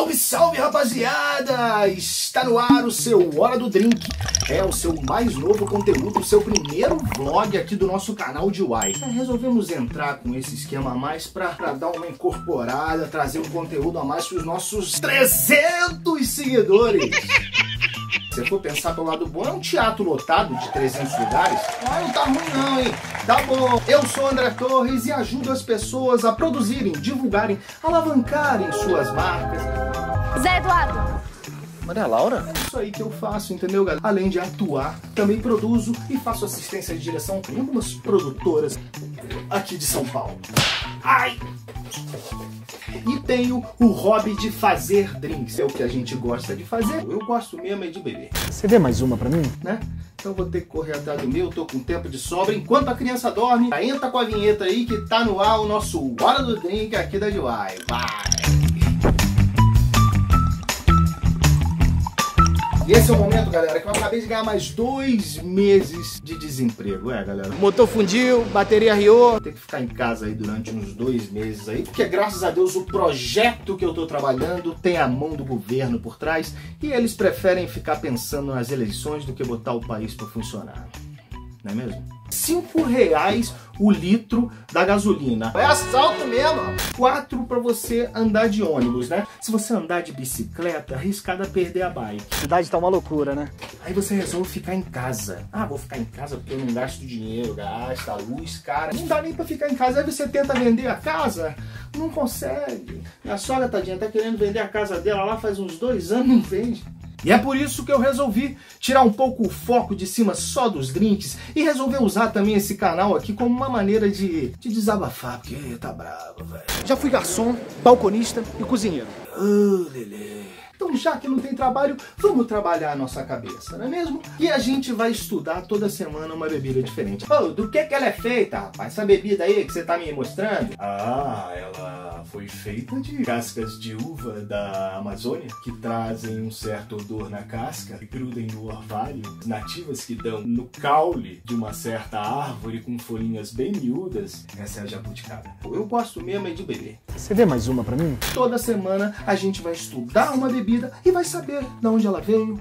Salve, salve, rapaziada! Está no ar o seu Hora do Drink. É o seu mais novo conteúdo, o seu primeiro vlog aqui do nosso canal DeeWhy. Resolvemos entrar com esse esquema a mais pra dar uma incorporada, trazer um conteúdo a mais para os nossos 300 seguidores. Se for pensar pelo lado bom, é um teatro lotado de 300 lugares. Ah, não tá ruim não, hein? Tá bom. Eu sou André Torres e ajudo as pessoas a produzirem, divulgarem, alavancarem suas marcas. Zé Eduardo. Maria Laura? É isso aí que eu faço, entendeu, galera? Além de atuar, também produzo e faço assistência de direção com algumas produtoras aqui de São Paulo. Ai! E tenho o hobby de fazer drinks. É o que a gente gosta de fazer. Eu gosto mesmo é de beber. Você vê mais uma pra mim? Né? Então vou ter que correr atrás do meu. Tô com tempo de sobra. Enquanto a criança dorme, entra com a vinheta aí que tá no ar o nosso Hora do Drink aqui da DeeWhy. Vai! E esse é o momento, galera, que eu acabei de ganhar mais 2 meses de desemprego, galera. Motor fundiu, bateria riou. Tem que ficar em casa aí durante uns 2 meses aí, porque graças a Deus o projeto que eu tô trabalhando tem a mão do governo por trás e eles preferem ficar pensando nas eleições do que botar o país pra funcionar. Não é mesmo? R$5 o litro da gasolina. É assalto mesmo! 4 pra você andar de ônibus, né? Se você andar de bicicleta, arriscada perder a bike. A cidade tá uma loucura, né? Aí você resolve ficar em casa. Ah, vou ficar em casa porque eu não gasto dinheiro, gasta luz, cara. Não dá nem pra ficar em casa. Aí você tenta vender a casa, não consegue. Minha sogra, tadinha, tá querendo vender a casa dela lá faz uns 2 anos, não vende. E é por isso que eu resolvi tirar um pouco o foco de cima só dos drinks e resolver usar também esse canal aqui como uma maneira de desabafar, porque tá bravo, velho. Já fui garçom, balconista e cozinheiro. Oh, lelê. Então já que não tem trabalho, vamos trabalhar a nossa cabeça, não é mesmo? E a gente vai estudar toda semana uma bebida diferente. Oh, do que ela é feita, rapaz? Essa bebida aí que você tá me mostrando? Ah, ela foi feita de cascas de uva da Amazônia, que trazem um certo odor na casca, que grudem no orvalho, nativas que dão no caule de uma certa árvore com folhinhas bem miúdas. Essa é a jabuticaba. Eu gosto mesmo é de beber. Você vê mais uma pra mim? Toda semana a gente vai estudar uma bebida e vai saber de onde ela veio,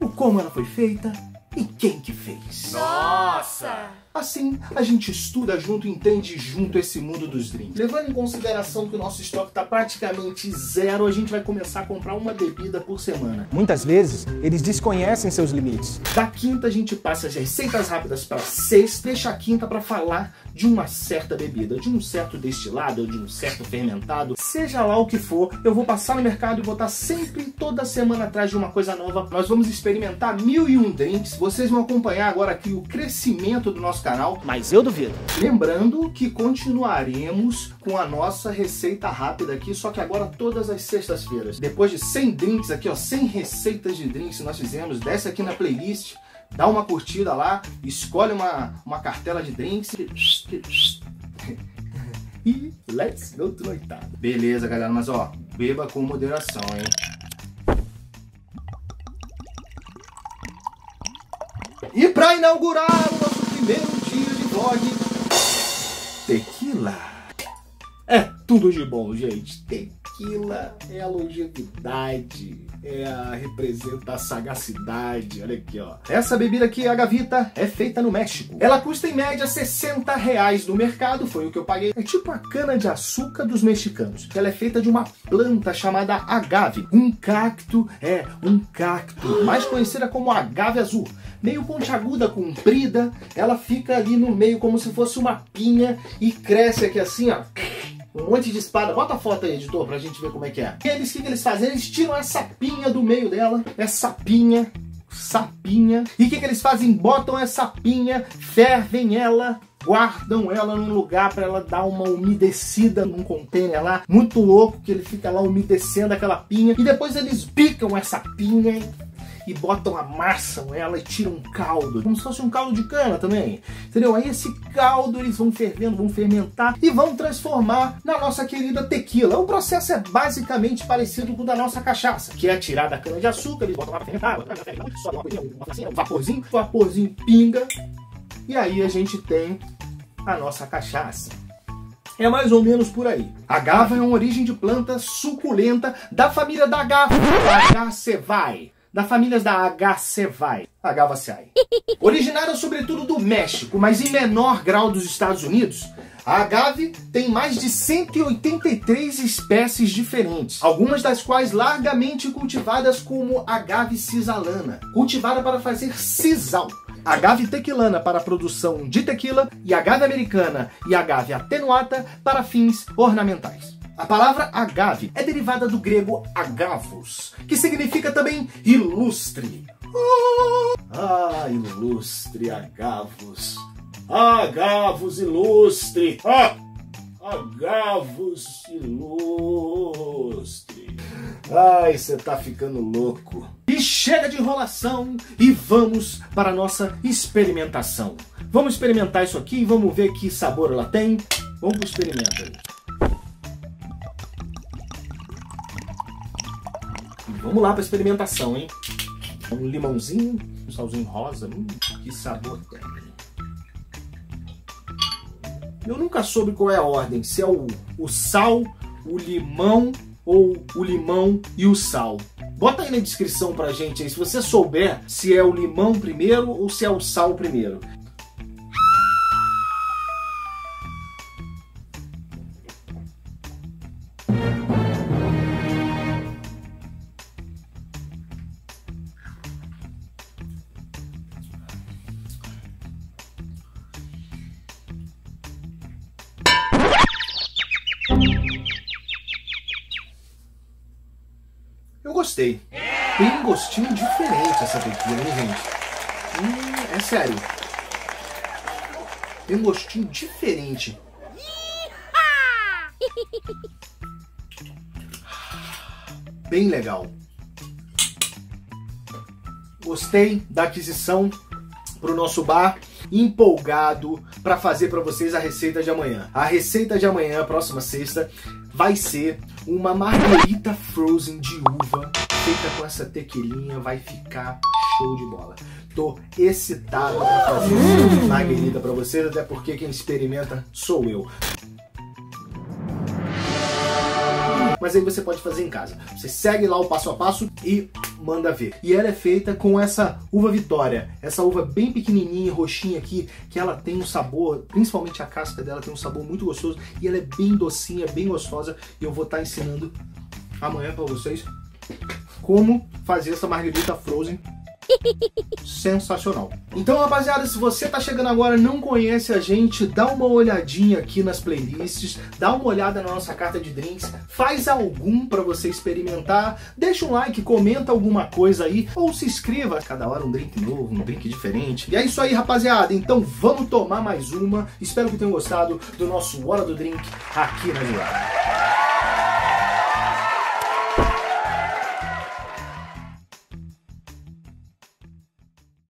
o como ela foi feita e quem que fez. Nossa! Assim, a gente estuda junto e entende junto esse mundo dos drinks. Levando em consideração que o nosso estoque tá praticamente zero, a gente vai começar a comprar uma bebida por semana. Muitas vezes, eles desconhecem seus limites. Da quinta, a gente passa as receitas rápidas para sexta, deixa a quinta para falar de uma certa bebida, de um certo destilado, de um certo fermentado, seja lá o que for. Eu vou passar no mercado e vou estar sempre, toda semana, atrás de uma coisa nova. Nós vamos experimentar 1001 drinks. Vocês vão acompanhar agora aqui o crescimento do nosso canal, mas eu duvido. Lembrando que continuaremos com a nossa receita rápida aqui, só que agora todas as sextas-feiras. Depois de 100 drinks aqui, ó, 100 receitas de drinks nós fizemos, desce aqui na playlist, dá uma curtida lá, escolhe uma cartela de drinks e let's go to noitada. Beleza, galera, mas ó, beba com moderação, hein? E pra inaugurar o nosso primeiro dia de vlog, tequila. É tudo de bom, gente. Tequila é a longevidade, é a representa a sagacidade. Olha aqui, ó. Essa bebida aqui, a Agavita, é feita no México. Ela custa em média R$60 no mercado, foi o que eu paguei. É tipo a cana-de-açúcar dos mexicanos. Ela é feita de uma planta chamada agave. Um cacto, mais conhecida como agave azul. Meio pontiaguda, comprida, ela fica ali no meio como se fosse uma pinha e cresce aqui assim, ó. Um monte de espada. Bota a foto aí, editor, pra gente ver como é que é. Eles, o que eles fazem? Eles tiram essa pinha do meio dela. Essa pinha. Sapinha. E o que eles fazem? Botam essa pinha, fervem ela, guardam ela num lugar pra ela dar uma umedecida num container lá. Muito louco que ele fica lá umedecendo aquela pinha. E depois eles picam essa pinha, hein? E botam, amassam ela e tiram um caldo, como se fosse um caldo de cana também, entendeu? Aí esse caldo eles vão fervendo, vão fermentar e vão transformar na nossa querida tequila. O processo é basicamente parecido com o da nossa cachaça, que é tirar da cana de açúcar, eles botam lá pra fermentar, um vaporzinho, o vaporzinho pinga e aí a gente tem a nossa cachaça. É mais ou menos por aí. Agava é uma origem de planta suculenta da família da Agacevae. Da família da Agacevae. Agavaceae. Originária sobretudo do México, mas em menor grau dos Estados Unidos, a agave tem mais de 183 espécies diferentes, algumas das quais largamente cultivadas como agave cisalana, cultivada para fazer sisal, agave tequilana para a produção de tequila e agave americana e agave atenuata para fins ornamentais. A palavra agave é derivada do grego agavos, que significa também ilustre. Ah, ilustre agavos. Agavos ilustre! Ah! Agavos ilustre! Ai, você tá ficando louco! E chega de enrolação e vamos para a nossa experimentação. Vamos experimentar isso aqui e vamos ver que sabor ela tem. Vamos pro experimento aí. Vamos lá pra experimentação, hein? Um limãozinho, um salzinho rosa. Que sabor tem! Eu nunca soube qual é a ordem, se é o sal, o limão ou o limão e o sal. Bota aí na descrição pra gente aí, se você souber se é o limão primeiro ou se é o sal primeiro. Eu gostei. Tem um gostinho diferente essa tequila, hein, gente? É sério. Tem um gostinho diferente. Bem legal. Gostei da aquisição para o nosso bar. Empolgado para fazer para vocês a receita de amanhã. A receita de amanhã, próxima sexta, vai ser uma margarita frozen de uva feita com essa tequilinha. Vai ficar show de bola. Tô excitado para fazer essa margarita para vocês, até porque quem experimenta sou eu. Mas aí você pode fazer em casa. Você segue lá o passo a passo e manda ver. E ela é feita com essa uva Vitória. Essa uva bem pequenininha, roxinha aqui, que ela tem um sabor, principalmente a casca dela tem um sabor muito gostoso. E ela é bem docinha, bem gostosa. E eu vou estar ensinando amanhã para vocês como fazer essa margarita frozen. Sensacional. Então, rapaziada, se você tá chegando agora e não conhece a gente, dá uma olhadinha aqui nas playlists, dá uma olhada na nossa carta de drinks, faz algum pra você experimentar, deixa um like, comenta alguma coisa aí, ou se inscreva. Cada hora um drink novo, um drink diferente. E é isso aí, rapaziada. Então, vamos tomar mais uma. Espero que tenham gostado do nosso Hora do Drink aqui na DeeWhy.